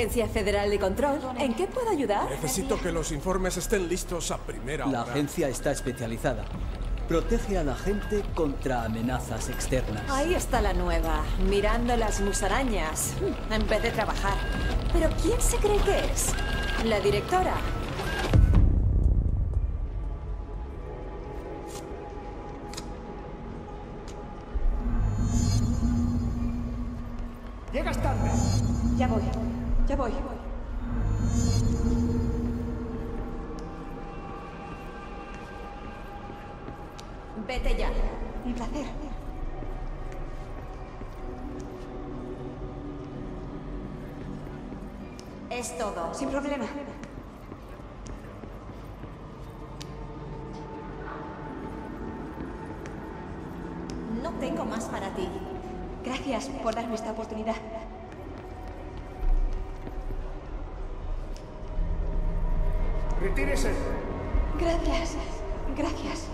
Agencia Federal de Control. ¿En qué puedo ayudar? Necesito que los informes estén listos a primera hora. La agencia está especializada. Protege a la gente contra amenazas externas. Ahí está la nueva, mirando las musarañas, en vez de trabajar. ¿Pero quién se cree que es? ¿La directora? ¡Llegas tarde! Ya voy, ya voy. Vete ya. Un placer. Es todo. Sin problema. No tengo más para ti. Gracias por darme esta oportunidad. Retírese. Gracias. Gracias.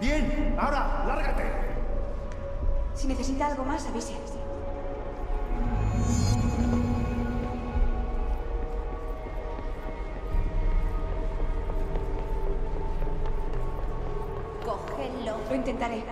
Bien, ahora, lárgate. Si necesita algo más, avise. Cógelo. Lo intentaré.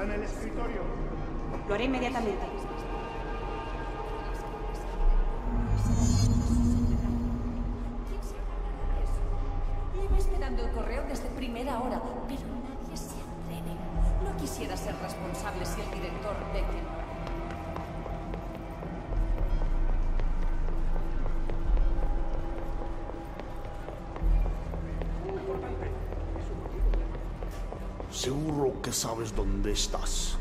En el escritorio. Lo haré inmediatamente. Llevo esperando el correo desde primera hora, pero nadie se atreve. No quisiera ser responsable si el director de que... Seguro que sabes dónde estás.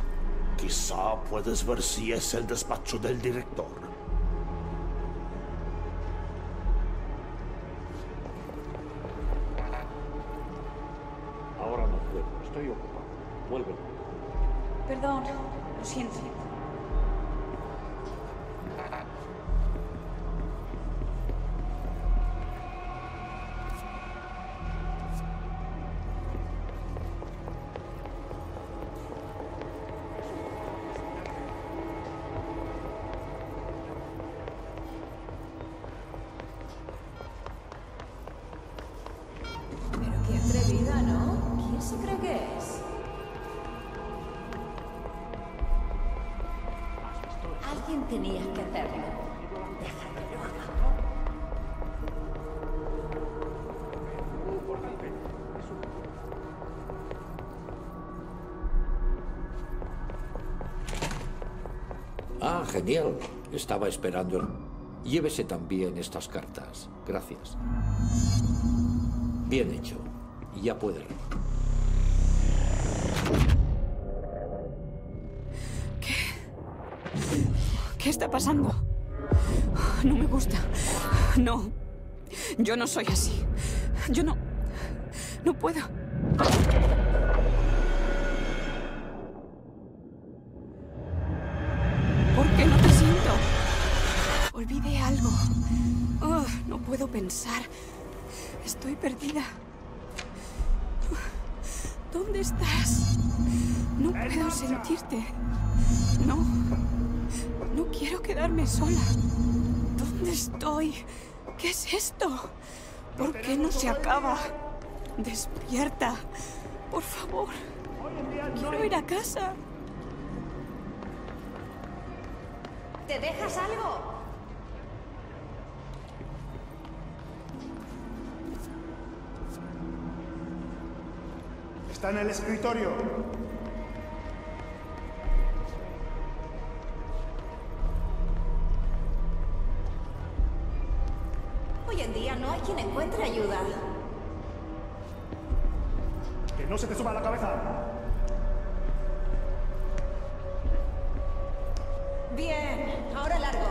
Quizá puedes ver si es el despacho del director. Ahora no puedo, estoy ocupado. Vuelve. Perdón, lo siento. ¿Quién tenía que hacerlo? Deja que lo haga. Ah, genial. Estaba esperando. Llévese también estas cartas. Gracias. Bien hecho. Ya puede ir. ¿Qué está pasando? No me gusta. No. Yo no soy así. Yo no... No puedo. ¿Por qué no te siento? Olvidé algo. Oh, no puedo pensar. Estoy perdida. ¿Dónde estás? No puedo sentirte. No. No quiero quedarme sola. ¿Dónde estoy? ¿Qué es esto? ¿Por qué no se acaba? Despierta, por favor. Quiero ir a casa. ¿Te dejas algo? Está en el escritorio. Hoy en día no hay quien encuentre ayuda. ¡Que no se te suba a la cabeza! Bien, ahora largo.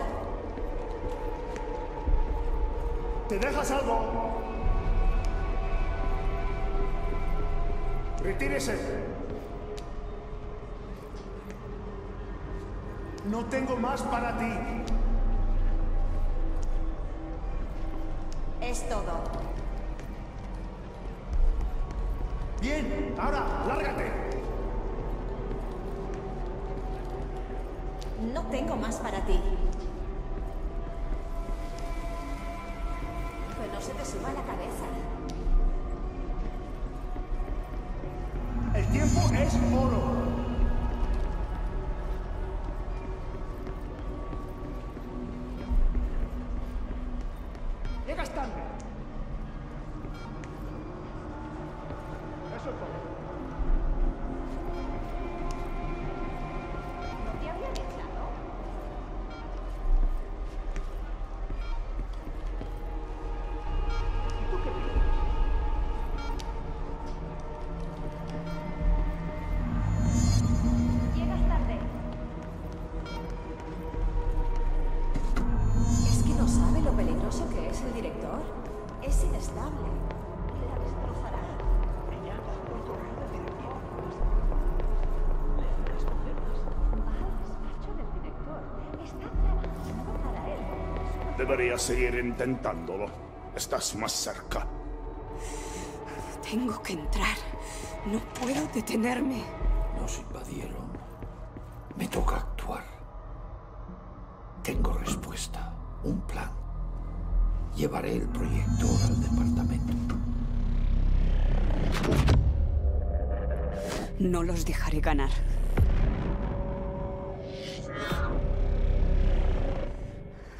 ¡Te dejas algo! ¡Retírese! No tengo más para ti. Es todo. Bien, ahora, lárgate. No tengo más para ti. Que no se te suba la cabeza. El tiempo es oro. Deberías seguir intentándolo. Estás más cerca. Tengo que entrar. No puedo detenerme. Nos invadieron. Me toca actuar. Tengo respuesta. Un plan. Llevaré el proyector al departamento. No los dejaré ganar.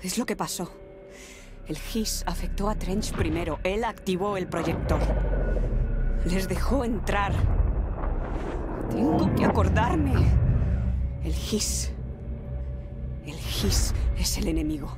Es lo que pasó. El Hiss afectó a Trench primero. Él activó el proyector. Les dejó entrar. Tengo que acordarme. El Hiss. El Hiss es el enemigo.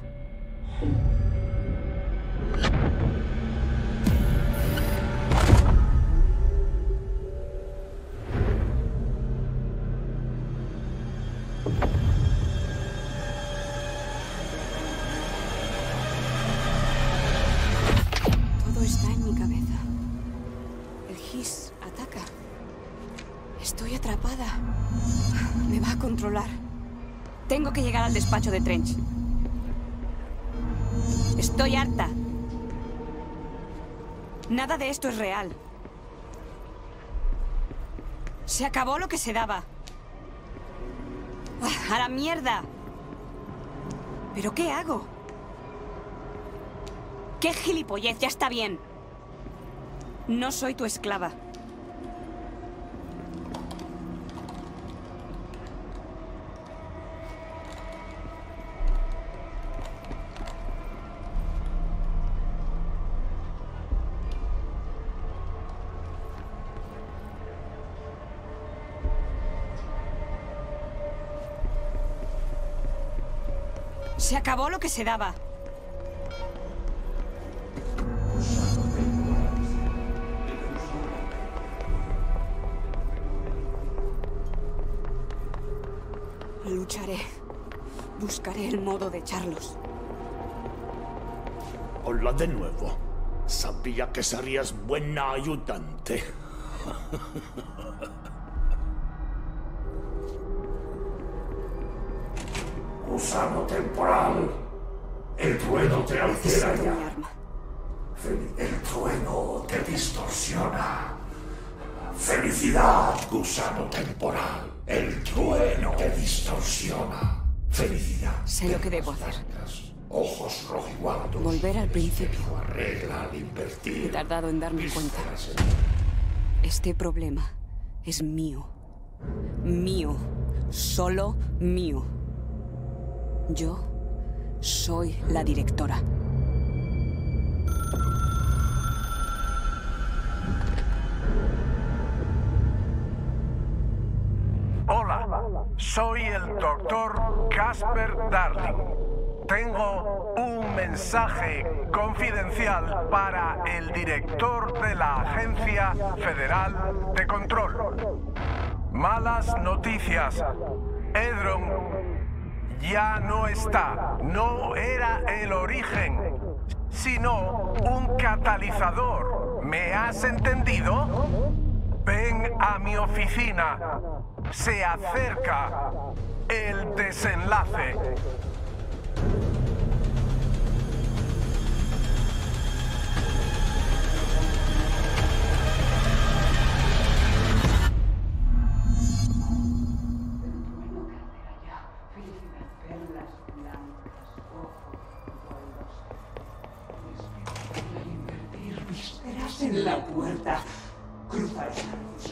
Tengo que llegar al despacho de Trench. Estoy harta. Nada de esto es real. Se acabó lo que se daba. ¡A la mierda! ¿Pero qué hago? ¡Qué gilipollez! ¡Ya está bien! No soy tu esclava. Se acabó lo que se daba. Lucharé. Buscaré el modo de echarlos. Hola de nuevo. Sabía que serías buena ayudante. Gusano temporal. El trueno te altera ya. El trueno te distorsiona. Felicidad, gusano temporal. El trueno te distorsiona. Felicidad. Sé lo que debo hacer. Ojos rojiguardos. Volver al principio. Arregla al invertir. He tardado en darme cuenta. Este problema es mío. Mío. Solo mío. Yo soy la directora. Hola, soy el doctor Casper Darling. Tengo un mensaje confidencial para el director de la Agencia Federal de Control. Malas noticias. Edron ya no está. No era el origen, sino un catalizador. ¿Me has entendido? Ven a mi oficina. Se acerca el desenlace. En la puerta, cruzar esa luz,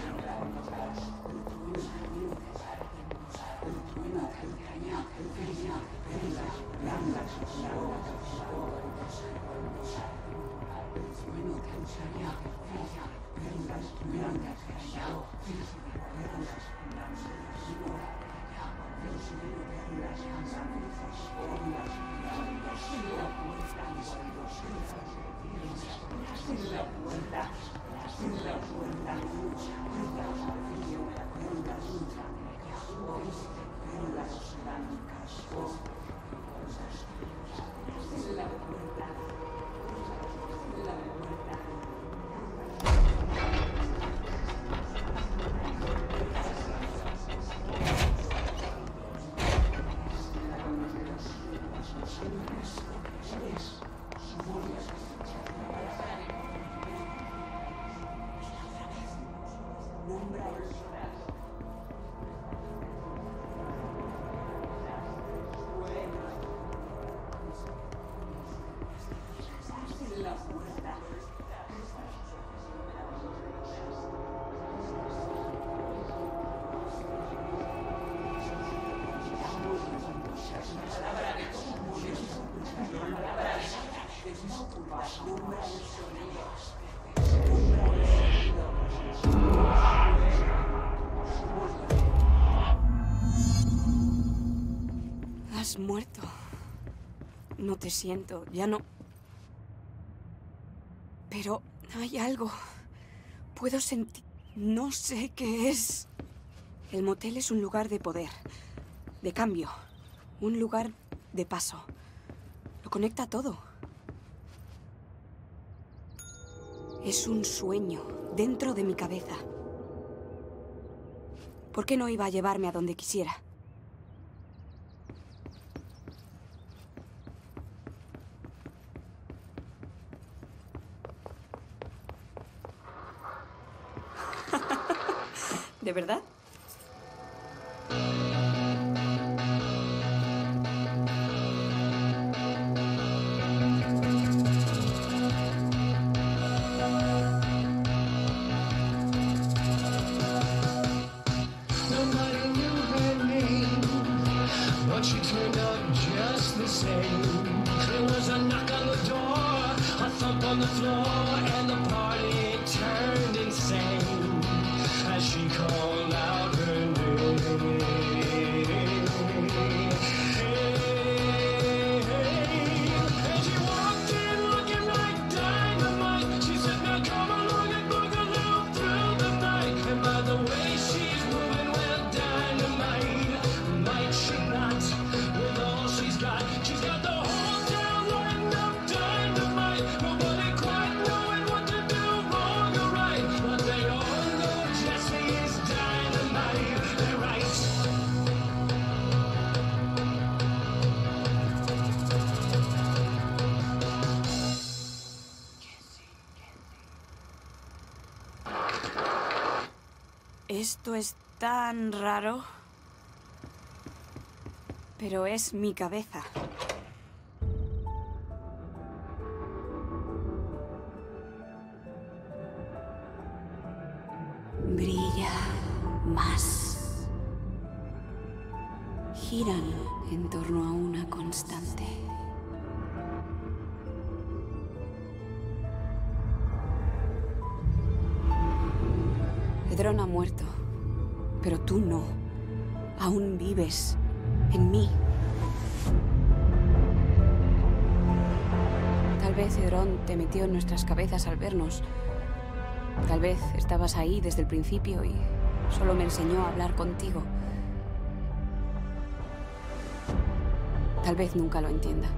has muerto. No te siento, ya no... Pero hay algo. Puedo sentir... No sé qué es. El motel es un lugar de poder, de cambio, un lugar de paso. Lo conecta todo. Es un sueño dentro de mi cabeza. ¿Por qué no iba a llevarme a donde quisiera? ¿De verdad? Esto es tan raro, pero es mi cabeza. Brilla más. Giran en torno a una constante. Edron ha muerto, pero tú no. Aún vives en mí. vez Edron te metió en nuestras cabezas al vernos. Tal vez estabas ahí desde el principio y solo me enseñó a hablar contigo. Tal vez nunca lo entienda.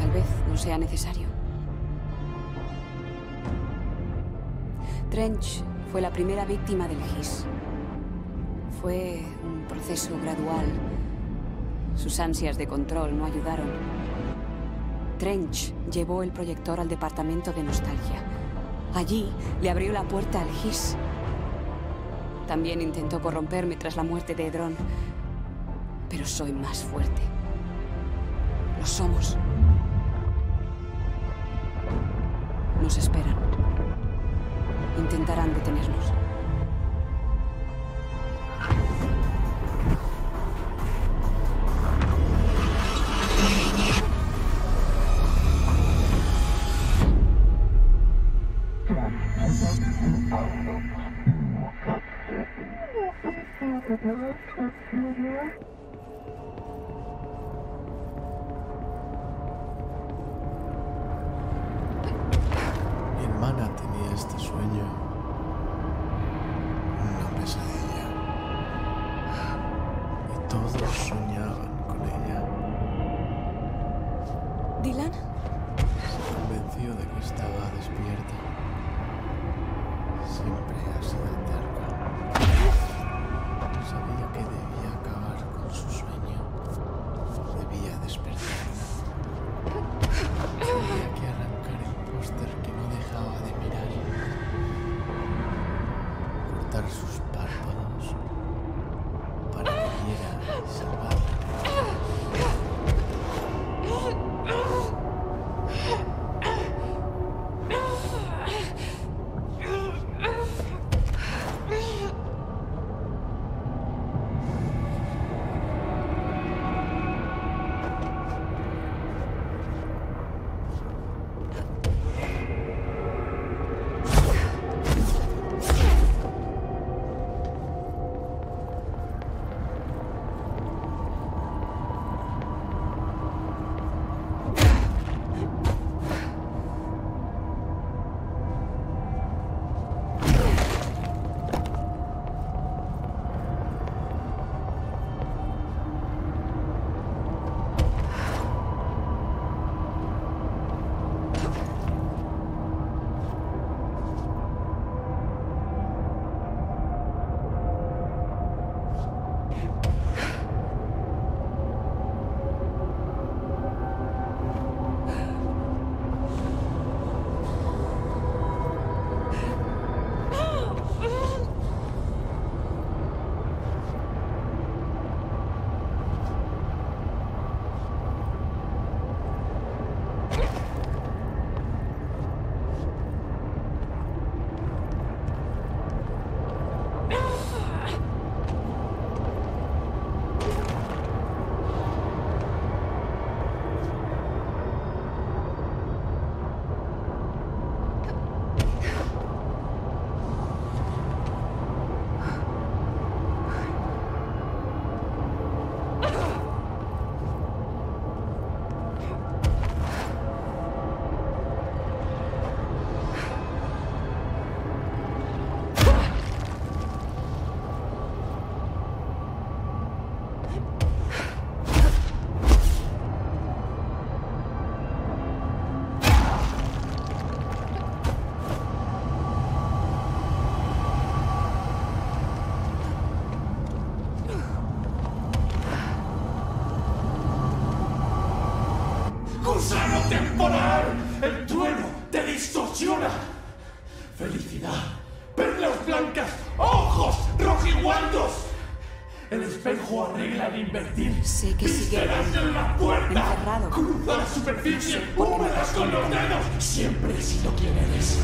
Tal vez no sea necesario. Trench fue la primera víctima del Hiss. Fue un proceso gradual. Sus ansias de control no ayudaron. Trench llevó el proyector al departamento de nostalgia. Allí le abrió la puerta al Hiss. También intentó corromperme tras la muerte de Edron. Pero soy más fuerte. Lo somos. Nos esperan. Intentarán detenernos. Sé que sigue encerrado. Cruza la superficie, húmedas con los dedos. Siempre he sido quien eres.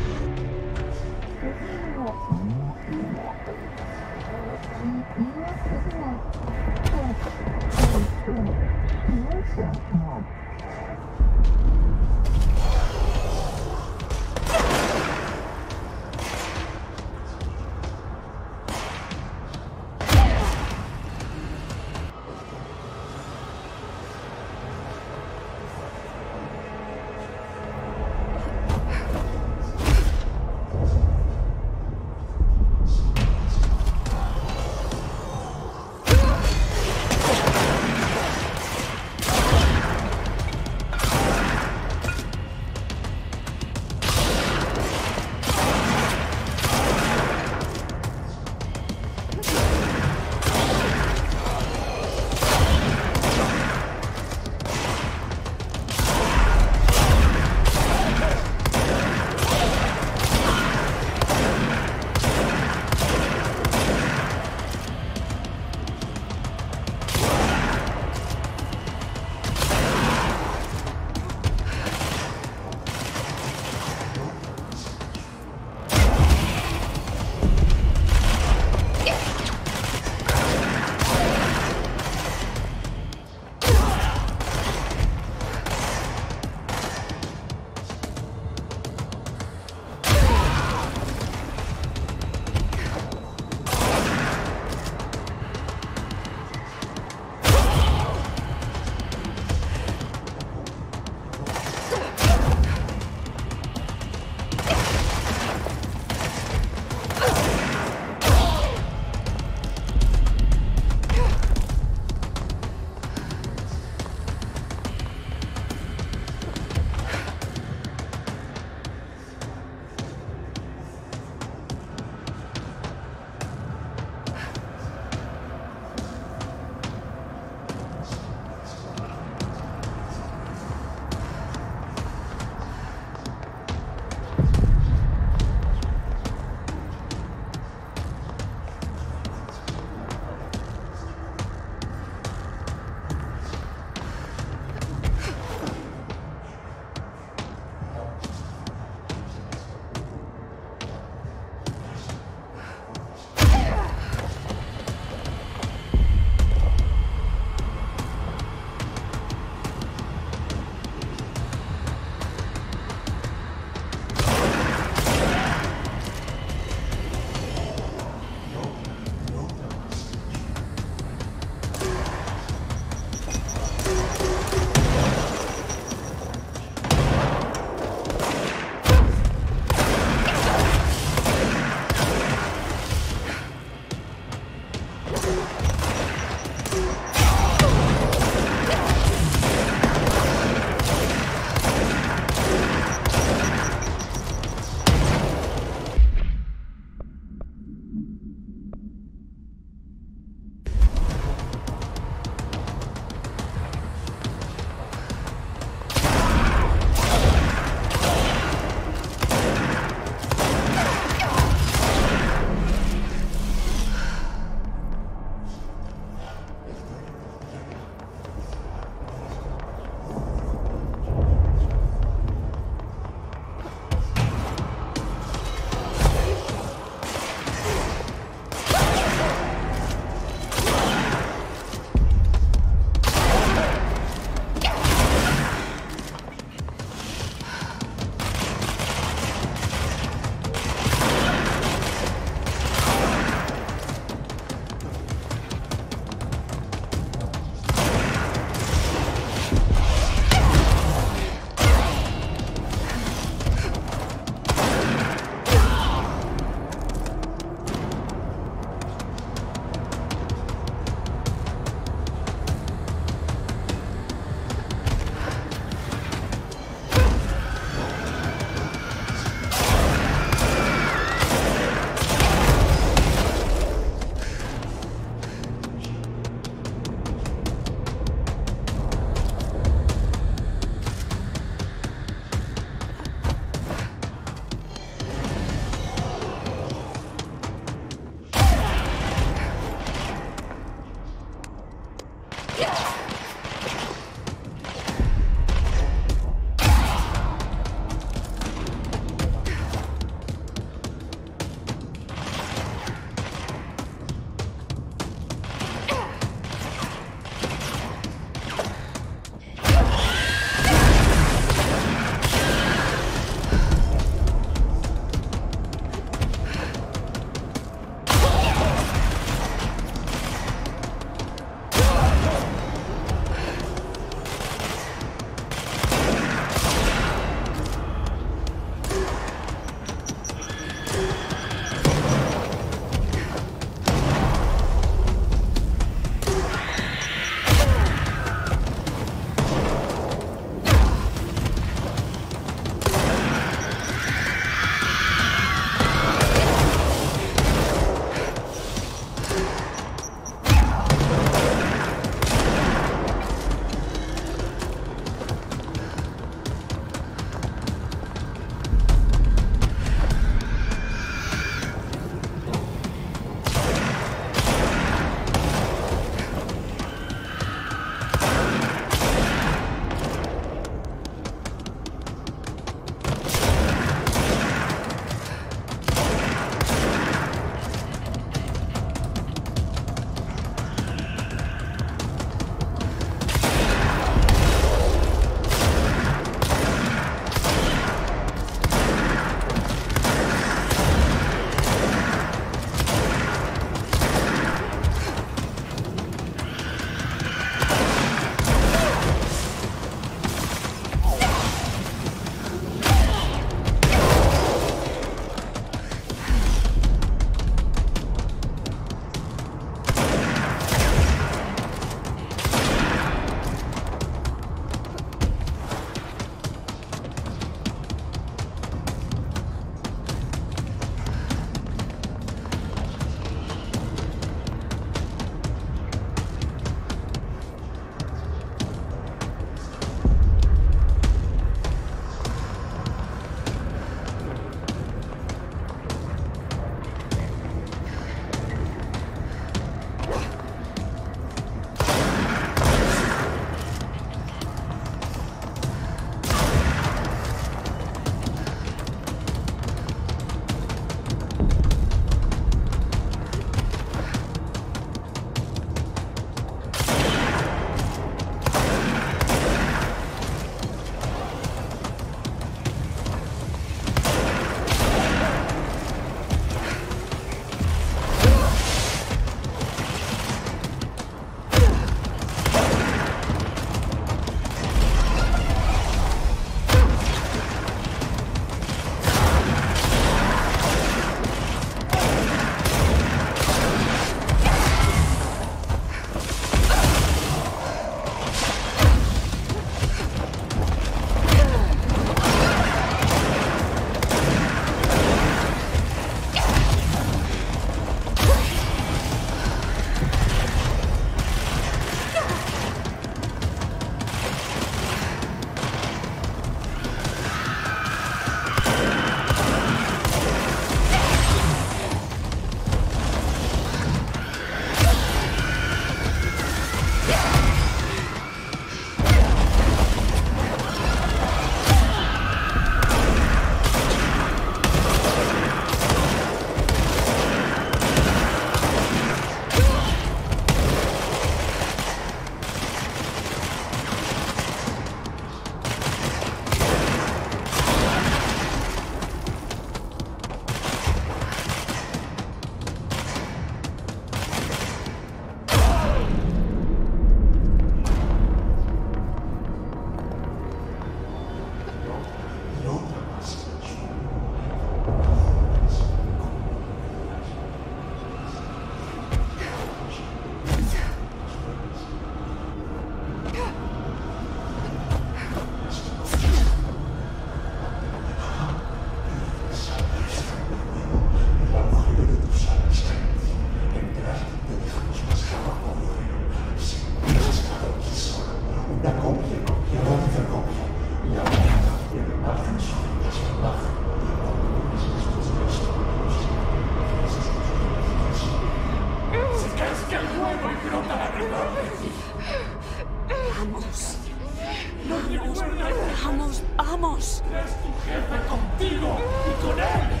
Tendrás tu jefe contigo y con él.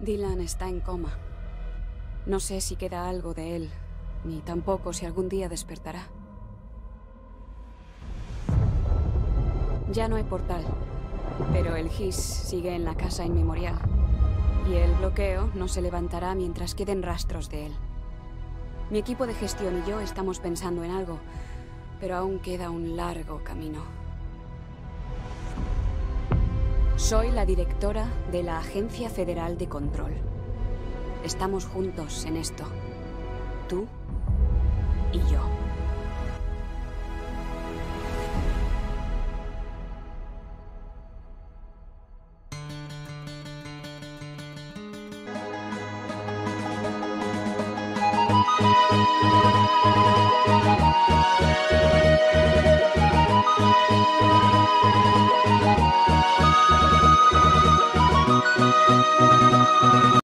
Dylan está en coma. No sé si queda algo de él, ni tampoco si algún día despertará. Ya no hay portal, pero el Hiss sigue en la casa inmemorial, y el bloqueo no se levantará mientras queden rastros de él. Mi equipo de gestión y yo estamos pensando en algo, pero aún queda un largo camino. Soy la directora de la Agencia Federal de Control. Estamos juntos en esto. Tú y yo.